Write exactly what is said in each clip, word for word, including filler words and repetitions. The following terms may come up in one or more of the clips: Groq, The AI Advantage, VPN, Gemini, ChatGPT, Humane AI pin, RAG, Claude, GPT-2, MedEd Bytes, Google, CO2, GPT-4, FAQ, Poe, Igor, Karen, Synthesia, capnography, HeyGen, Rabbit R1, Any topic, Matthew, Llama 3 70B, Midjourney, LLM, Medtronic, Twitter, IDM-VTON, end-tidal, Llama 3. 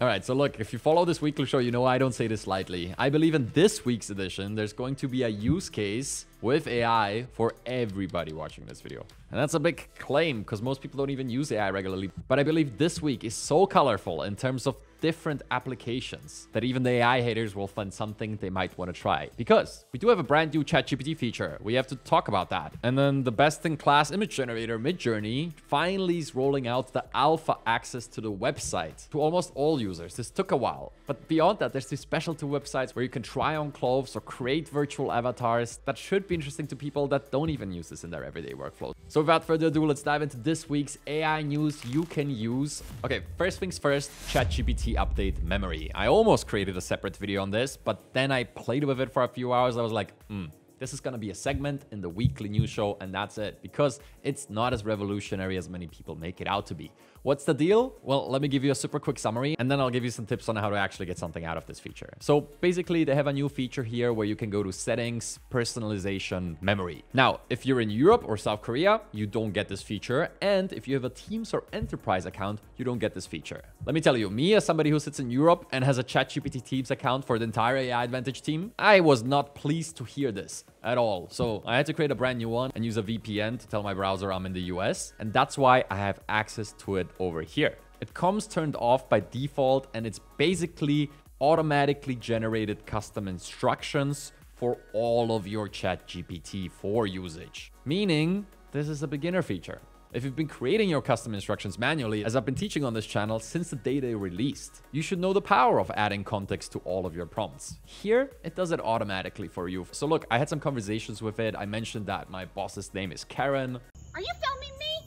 All right, so look, if you follow this weekly show, you know I don't say this lightly. I believe in this week's edition, there's going to be a use case with A I for everybody watching this video. And that's a big claim because most people don't even use A I regularly. But I believe this week is so colorful in terms of different applications that even the A I haters will find something they might want to try. Because we do have a brand new ChatGPT feature. We have to talk about that. And then the best-in-class image generator, Midjourney, finally is rolling out the alpha access to the website to almost all users. This took a while. But beyond that, there's these specialty websites where you can try on clothes or create virtual avatars that should be interesting to people that don't even use this in their everyday workflows. So without further ado, let's dive into this week's A I news you can use. Okay, first things first, ChatGPT update memory. I almost created a separate video on this, but then I played with it for a few hours. I was like, hmm, this is gonna be a segment in the weekly news show, and that's it, because it's not as revolutionary as many people make it out to be. What's the deal? Well, let me give you a super quick summary, and then I'll give you some tips on how to actually get something out of this feature. So basically, they have a new feature here where you can go to settings, personalization, memory. Now, if you're in Europe or South Korea, you don't get this feature. And if you have a Teams or Enterprise account, you don't get this feature. Let me tell you, me as somebody who sits in Europe and has a ChatGPT Teams account for the entire A I Advantage team, I was not pleased to hear this at all. So I had to create a brand new one and use a V P N to tell my browser I'm in the U S. And that's why I have access to it over here. It comes turned off by default, and it's basically automatically generated custom instructions for all of your ChatGPT four usage. Meaning this is a beginner feature. If you've been creating your custom instructions manually, as I've been teaching on this channel since the day they released, you should know the power of adding context to all of your prompts. Here, it does it automatically for you. So look, I had some conversations with it. I mentioned that my boss's name is Karen. Are you filming me?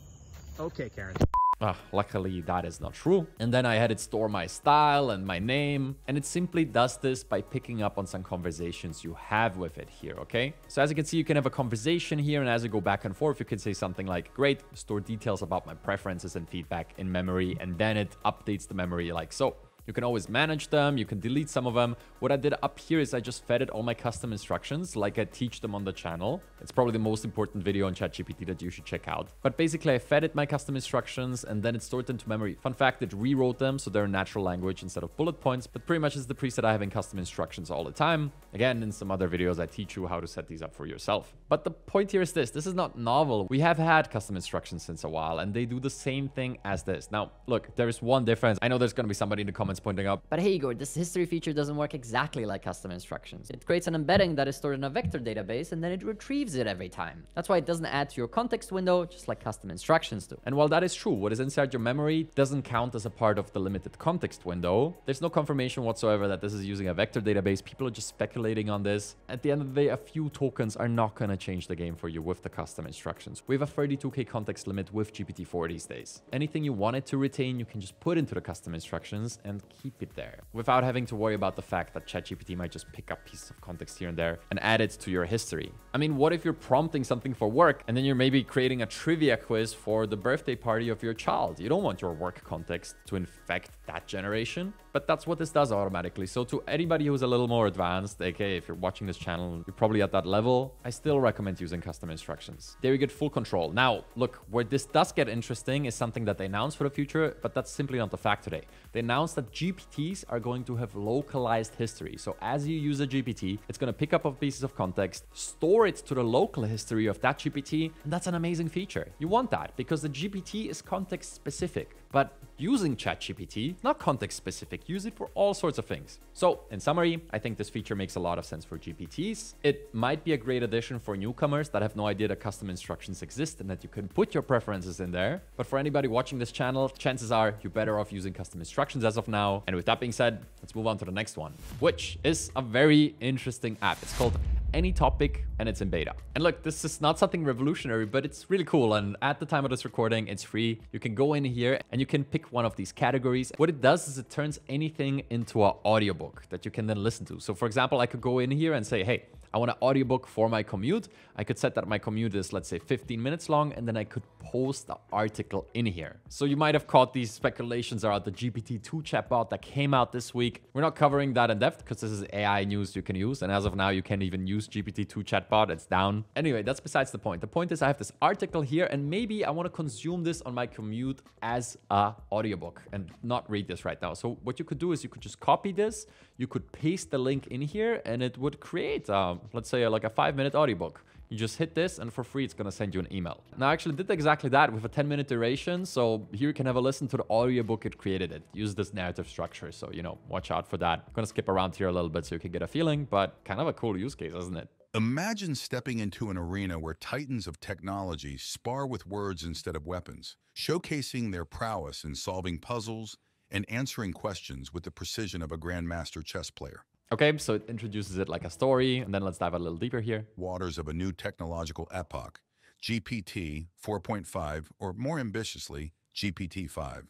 Okay, Karen. Uh, luckily, that is not true. And then I had it store my style and my name. And it simply does this by picking up on some conversations you have with it here, okay? So as you can see, you can have a conversation here. And as you go back and forth, you can say something like, great, store details about my preferences and feedback in memory. And then it updates the memory like so. You can always manage them. You can delete some of them. What I did up here is I just fed it all my custom instructions like I teach them on the channel. It's probably the most important video on ChatGPT that you should check out. But basically, I fed it my custom instructions and then it stored them to memory. Fun fact, it rewrote them so they're in natural language instead of bullet points. But pretty much it's the preset I have in custom instructions all the time. Again, in some other videos, I teach you how to set these up for yourself. But the point here is this. This is not novel. We have had custom instructions since a while and they do the same thing as this. Now, look, there is one difference. I know there's going to be somebody in the comments pointing out, but hey Igor, this history feature doesn't work exactly like custom instructions. It creates an embedding that is stored in a vector database and then it retrieves it every time. That's why it doesn't add to your context window, just like custom instructions do. And while that is true, what is inside your memory doesn't count as a part of the limited context window. There's no confirmation whatsoever that this is using a vector database. People are just speculating on this. At the end of the day, a few tokens are not going to change the game for you with the custom instructions. We have a thirty-two K context limit with G P T four these days. Anything you wanted to retain, you can just put into the custom instructions and keep it there without having to worry about the fact that ChatGPT might just pick up pieces of context here and there and add it to your history. I mean, what if you're prompting something for work and then you're maybe creating a trivia quiz for the birthday party of your child? You don't want your work context to infect that generation, but that's what this does automatically. So to anybody who's a little more advanced, aka if you're watching this channel, you're probably at that level, I still recommend using custom instructions. There you get full control. Now, look, where this does get interesting is something that they announced for the future, but that's simply not the fact today. They announced that G P Ts are going to have localized history. So as you use a G P T, it's going to pick up on pieces of context, store it to the local history of that G P T. And that's an amazing feature. You want that because the G P T is context specific. But using ChatGPT, not context specific, use it for all sorts of things. So in summary, I think this feature makes a lot of sense for G P Ts. It might be a great addition for newcomers that have no idea that custom instructions exist and that you can put your preferences in there. But for anybody watching this channel, chances are you're better off using custom instructions as of now. And with that being said, let's move on to the next one, which is a very interesting app. It's called Any Topic, and it's in beta. And look, this is not something revolutionary, but it's really cool. And at the time of this recording, it's free. You can go in here and you can pick one of these categories. What it does is it turns anything into an audiobook that you can then listen to. So for example, I could go in here and say, hey, I I want an audiobook for my commute. I could set that my commute is, let's say, fifteen minutes long, and then I could post the article in here. So you might have caught these speculations around the G P T two chatbot that came out this week. We're not covering that in depth because this is A I news you can use. And as of now, you can't even use G P T two chatbot. It's down. Anyway, that's besides the point. The point is I have this article here, and maybe I want to consume this on my commute as a audiobook and not read this right now. So what you could do is you could just copy this. You could paste the link in here, and it would create, um, let's say, like a five-minute audiobook. You just hit this, and for free, it's going to send you an email. Now, I actually did exactly that with a ten-minute duration. So here you can have a listen to the audiobook. It created it. Use this narrative structure. So, you know, watch out for that. I'm going to skip around here a little bit so you can get a feeling, but kind of a cool use case, isn't it? Imagine stepping into an arena where titans of technology spar with words instead of weapons, showcasing their prowess in solving puzzles and answering questions with the precision of a grandmaster chess player. Okay, so it introduces it like a story, and then let's dive a little deeper here. Waters of a new technological epoch, G P T four point five, or more ambitiously, G P T five.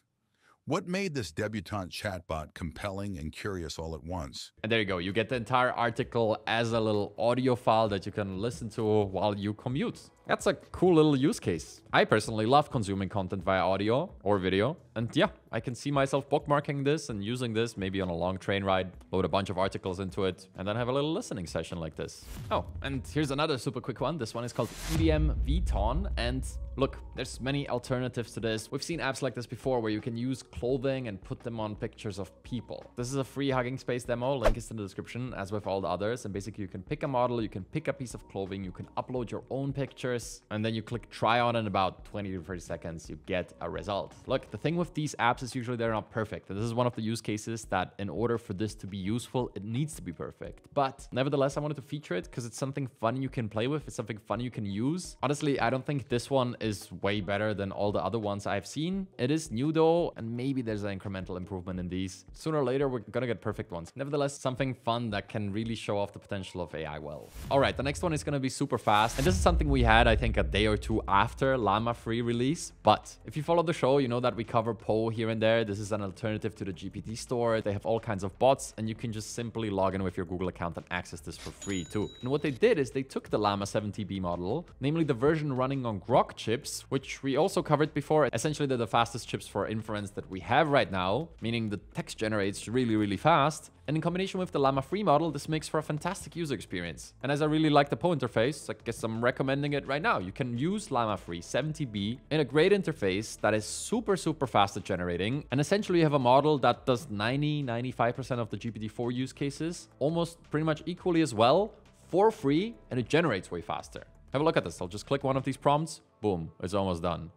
What made this debutante chatbot compelling and curious all at once? And there you go. You get the entire article as a little audio file that you can listen to while you commute. That's a cool little use case. I personally love consuming content via audio or video. And yeah, I can see myself bookmarking this and using this maybe on a long train ride, load a bunch of articles into it, and then have a little listening session like this. Oh, and here's another super quick one. This one is called I D M V T O N. And look, there's many alternatives to this. We've seen apps like this before where you can use clothing and put them on pictures of people. This is a free hugging space demo. Link is in the description, as with all the others. And basically, you can pick a model, you can pick a piece of clothing, you can upload your own pictures, and then you click try on, and about twenty to thirty seconds, you get a result. Look, the thing with these apps is usually they're not perfect. And this is one of the use cases that in order for this to be useful, it needs to be perfect. But nevertheless, I wanted to feature it because it's something fun you can play with. It's something fun you can use. Honestly, I don't think this one is way better than all the other ones I've seen. It is new though, and maybe there's an incremental improvement in these. Sooner or later, we're gonna get perfect ones. Nevertheless, something fun that can really show off the potential of A I well. All right, the next one is gonna be super fast. And this is something we had, I think, a day or two after Llama three release. But if you follow the show, you know that we cover Poe here and there. This is an alternative to the G P T store. They have all kinds of bots, and you can just simply log in with your Google account and access this for free too. And what they did is they took the Llama seven T B model, namely the version running on Groq chips, which we also covered before. Essentially, they're the fastest chips for inference that we have right now, meaning the text generates really, really fast. And in combination with the Llama three model, this makes for a fantastic user experience. And as I really like the Poe interface, I guess I'm recommending it right now. You can use Llama three seven T B in a great interface that is super, super fast at generating. And essentially, you have a model that does ninety, ninety-five percent of the G P T four use cases almost pretty much equally as well for free, and it generates way faster. Have a look at this. I'll just click one of these prompts. Boom, it's almost done.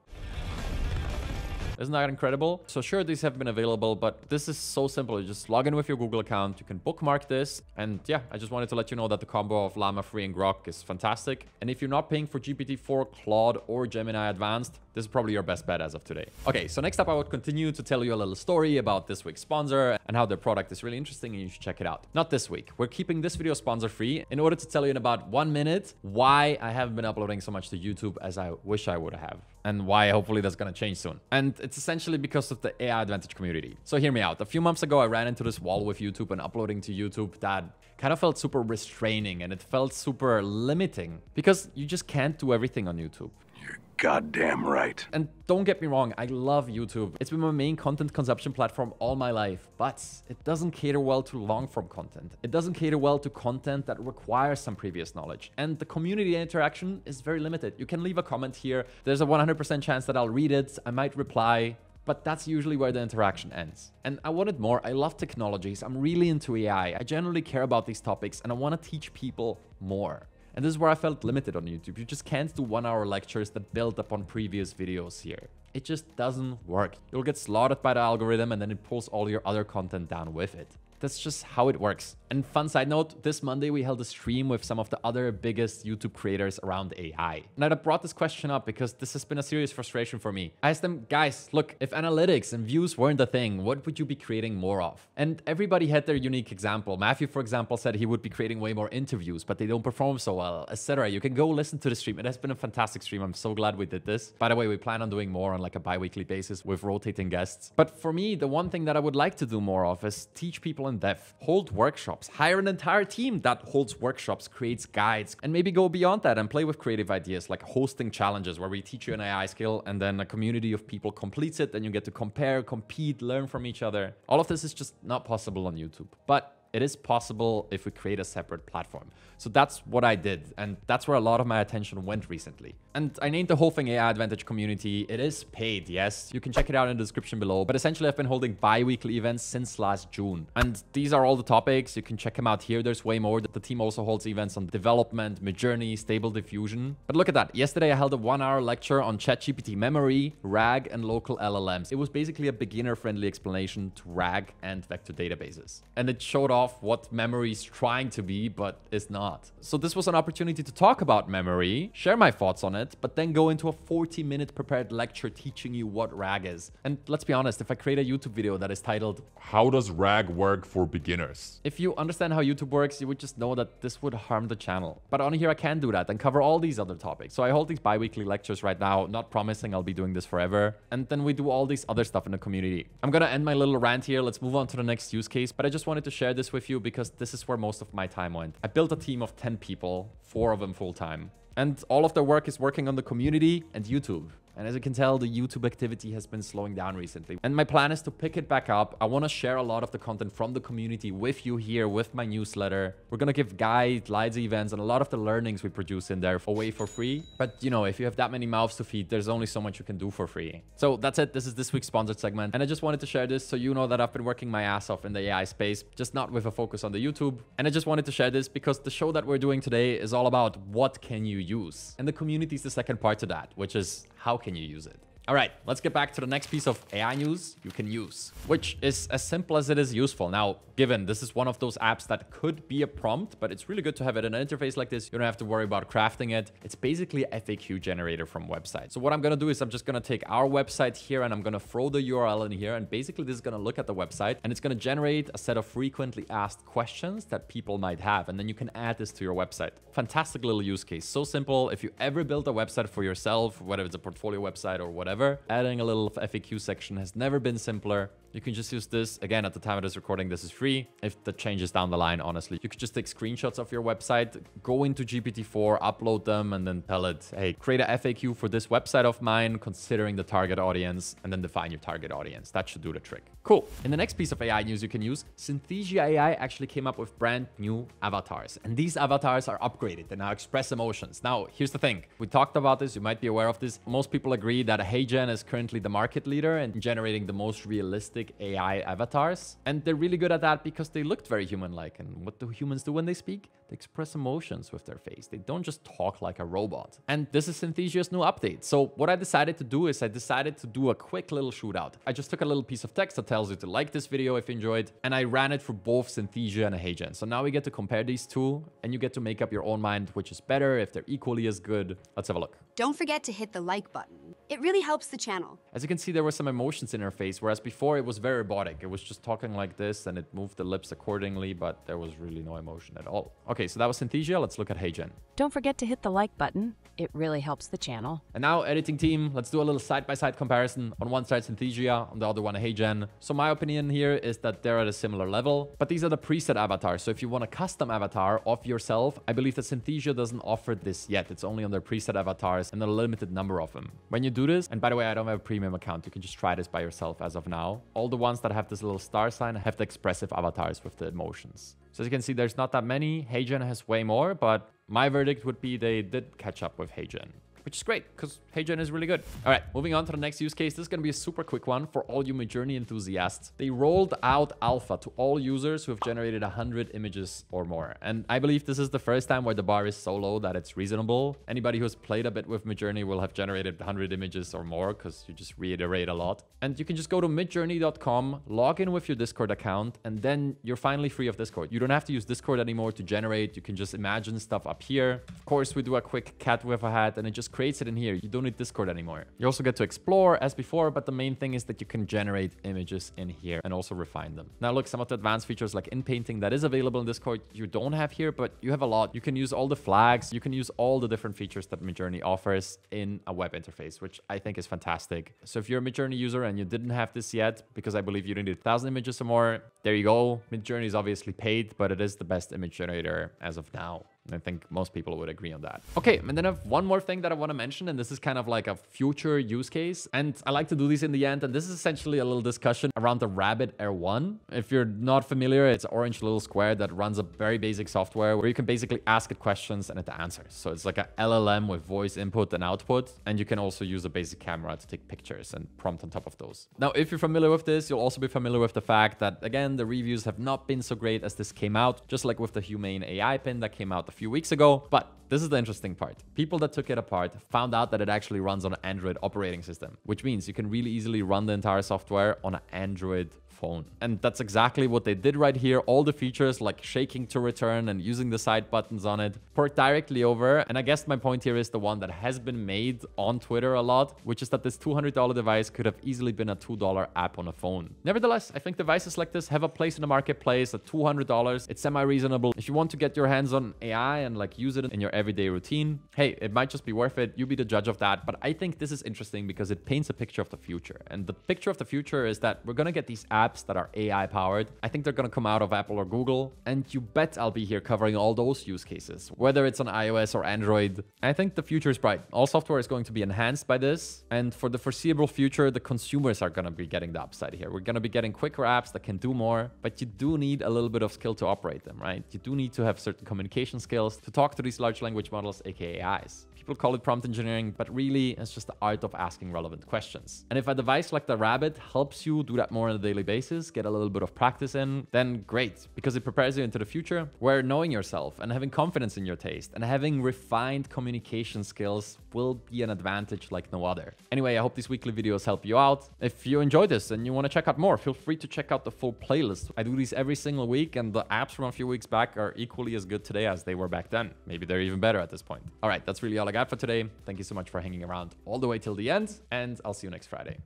Isn't that incredible? So sure, these have been available, but this is so simple. You just log in with your Google account. You can bookmark this. And yeah, I just wanted to let you know that the combo of Llama three and Groq is fantastic. And if you're not paying for G P T four, Claude, or Gemini Advanced, this is probably your best bet as of today. Okay, so next up, I would continue to tell you a little story about this week's sponsor and how their product is really interesting and you should check it out. Not this week. We're keeping this video sponsor-free in order to tell you in about one minute why I haven't been uploading so much to YouTube as I wish I would have, and why hopefully that's going to change soon. And it's essentially because of the A I Advantage community. So hear me out. A few months ago, I ran into this wall with YouTube and uploading to YouTube that kind of felt super restraining, and it felt super limiting because you just can't do everything on YouTube. You're goddamn right. And don't get me wrong, I love YouTube. It's been my main content consumption platform all my life, but it doesn't cater well to long-form content. It doesn't cater well to content that requires some previous knowledge. And the community interaction is very limited. You can leave a comment here. There's a one hundred percent chance that I'll read it. I might reply. But that's usually where the interaction ends. And I wanted more. I love technologies. I'm really into A I. I generally care about these topics, and I want to teach people more. And this is where I felt limited on YouTube. You just can't do one-hour lectures that build upon previous videos here. It just doesn't work. You'll get slaughtered by the algorithm, and then it pulls all your other content down with it. That's just how it works. And fun side note, this Monday, we held a stream with some of the other biggest YouTube creators around A I. And I brought this question up because this has been a serious frustration for me. I asked them, guys, look, if analytics and views weren't a thing, what would you be creating more of? And everybody had their unique example. Matthew, for example, said he would be creating way more interviews, but they don't perform so well, et cetera. You can go listen to the stream. It has been a fantastic stream. I'm so glad we did this. By the way, we plan on doing more on like a bi-weekly basis with rotating guests. But for me, the one thing that I would like to do more of is teach people and dev. Hold workshops. Hire an entire team that holds workshops, creates guides, and maybe go beyond that and play with creative ideas like hosting challenges where we teach you an A I skill and then a community of people completes it. Then you get to compare, compete, learn from each other. All of this is just not possible on YouTube. But it is possible if we create a separate platform. So that's what I did. And that's where a lot of my attention went recently. And I named the whole thing A I Advantage Community. It is paid, yes. You can check it out in the description below. But essentially, I've been holding bi-weekly events since last June. And these are all the topics. You can check them out here. There's way more. The team also holds events on development, Midjourney, stable diffusion. But look at that. Yesterday, I held a one-hour lecture on ChatGPT memory, RAG, and local L L Ms. It was basically a beginner-friendly explanation to RAG and vector databases. And it showed off what memory is trying to be, but is not. So this was an opportunity to talk about memory, share my thoughts on it, but then go into a forty minute prepared lecture teaching you what RAG is. And let's be honest, if I create a YouTube video that is titled, "How does RAG work for beginners?" If you understand how YouTube works, you would just know that this would harm the channel. But on here, I can do that and cover all these other topics. So I hold these bi-weekly lectures right now, not promising I'll be doing this forever. And then we do all these other stuff in the community. I'm gonna end my little rant here. Let's move on to the next use case, but I just wanted to share this with you because this is where most of my time went. I built a team of ten people, four of them full-time, and all of their work is working on the community and YouTube. And as you can tell, the YouTube activity has been slowing down recently. And my plan is to pick it back up. I want to share a lot of the content from the community with you here, with my newsletter. We're going to give guidelines, events, and a lot of the learnings we produce in there away for free. But, you know, if you have that many mouths to feed, there's only so much you can do for free. So that's it. This is this week's sponsored segment. And I just wanted to share this so you know that I've been working my ass off in the A I space, just not with a focus on the YouTube. And I just wanted to share this because the show that we're doing today is all about what can you use? And the community is the second part to that, which is how can you use it? All right, let's get back to the next piece of A I news you can use, which is as simple as it is useful. Now, given this is one of those apps that could be a prompt, but it's really good to have it in an interface like this. You don't have to worry about crafting it. It's basically a F A Q generator from websites. So what I'm going to do is I'm just going to take our website here and I'm going to throw the U R L in here. And basically this is going to look at the website and it's going to generate a set of frequently asked questions that people might have. And then you can add this to your website. Fantastic little use case. So simple. If you ever build a website for yourself, whether it's a portfolio website or whatever, Whatever. Adding a little F A Q section has never been simpler. You can just use this. Again, at the time of this recording, this is free. If the changes down the line, honestly, you could just take screenshots of your website, go into G P T four, upload them, and then tell it, hey, create a F A Q for this website of mine, considering the target audience, and then define your target audience. That should do the trick. Cool. In the next piece of A I news you can use, Synthesia A I actually came up with brand new avatars. And these avatars are upgraded. They now express emotions. Now, here's the thing. We talked about this. You might be aware of this. Most people agree that HeyGen is currently the market leader in generating the most realistic A I avatars. And they're really good at that because they looked very human-like. And what do humans do when they speak? They express emotions with their face. They don't just talk like a robot. And this is Synthesia's new update. So what I decided to do is I decided to do a quick little shootout. I just took a little piece of text that tells you to like this video if you enjoyed, and I ran it for both Synthesia and HeyGen. So now we get to compare these two, and you get to make up your own mind, which is better, if they're equally as good. Let's have a look. Don't forget to hit the like button. It really helps the channel. As you can see, there were some emotions in her face, whereas before it was very robotic. It was just talking like this and it moved the lips accordingly, but there was really no emotion at all. Okay, so that was Synthesia. Let's look at HeyGen. Don't forget to hit the like button. It really helps the channel. And now, editing team, let's do a little side-by-side comparison. On one side, Synthesia, on the other one, HeyGen. So my opinion here is that they're at a similar level, but these are the preset avatars. So if you want a custom avatar of yourself, I believe that Synthesia doesn't offer this yet. It's only on their preset avatars and a limited number of them. When you do this, and by the way, I don't have a premium account. You can just try this by yourself as of now. All the ones that have this little star sign have the expressive avatars with the emotions. So as you can see, there's not that many. HeyGen has way more, but my verdict would be they did catch up with HeyGen, which is great because HeyGen is really good. All right, moving on to the next use case. This is going to be a super quick one for all you Midjourney enthusiasts. They rolled out alpha to all users who have generated one hundred images or more. And I believe this is the first time where the bar is so low that it's reasonable. Anybody who's played a bit with Midjourney will have generated one hundred images or more because you just reiterate a lot. And you can just go to midjourney dot com, log in with your Discord account, and then you're finally free of Discord. You don't have to use Discord anymore to generate. You can just imagine stuff up here. Of course, we do a quick cat with a hat and it just just creates it in here. You don't need Discord anymore. You also get to explore as before, but the main thing is that you can generate images in here and also refine them. Now look, some of the advanced features like inpainting that is available in Discord, you don't have here, but you have a lot. You can use all the flags. You can use all the different features that Midjourney offers in a web interface, which I think is fantastic. So if you're a Midjourney user and you didn't have this yet, because I believe you need a thousand images or more, there you go. Midjourney is obviously paid, but it is the best image generator as of now. I think most people would agree on that. Okay, and then I have one more thing that I want to mention, and this is kind of like a future use case. And I like to do these in the end, and this is essentially a little discussion around the Rabbit R one. If you're not familiar, it's an orange little square that runs a very basic software where you can basically ask it questions and it answers. So it's like an L L M with voice input and output, and you can also use a basic camera to take pictures and prompt on top of those. Now, if you're familiar with this, you'll also be familiar with the fact that, again, the reviews have not been so great as this came out, just like with the Humane A I pin that came out a few weeks ago. But this is the interesting part. People that took it apart found out that it actually runs on an Android operating system, which means you can really easily run the entire software on an Android phone. And that's exactly what they did right here. All the features like shaking to return and using the side buttons on it port directly over. And I guess my point here is the one that has been made on Twitter a lot, which is that this two hundred dollar device could have easily been a two dollar app on a phone. Nevertheless, I think devices like this have a place in the marketplace at two hundred dollars. It's semi-reasonable. If you want to get your hands on A I and like use it in your everyday routine, hey, it might just be worth it. You be the judge of that. But I think this is interesting because it paints a picture of the future. And the picture of the future is that we're going to get these apps that are A I powered. I think they're going to come out of Apple or Google. And you bet I'll be here covering all those use cases, whether it's on iOS or Android. I think the future is bright. All software is going to be enhanced by this. And for the foreseeable future, the consumers are going to be getting the upside here. We're going to be getting quicker apps that can do more, but you do need a little bit of skill to operate them, right? You do need to have certain communication skills to talk to these large language models, aka A Is. People call it prompt engineering, but really it's just the art of asking relevant questions. And if a device like the Rabbit helps you do that more on a daily basis, get a little bit of practice in, then great, because it prepares you into the future where knowing yourself and having confidence in your taste and having refined communication skills will be an advantage like no other. Anyway, I hope these weekly videos help you out. If you enjoy this and you want to check out more, feel free to check out the full playlist. I do these every single week, and the apps from a few weeks back are equally as good today as they were back then. Maybe they're even better at this point. All right, that's really all I got for today. Thank you so much for hanging around all the way till the end, and I'll see you next Friday.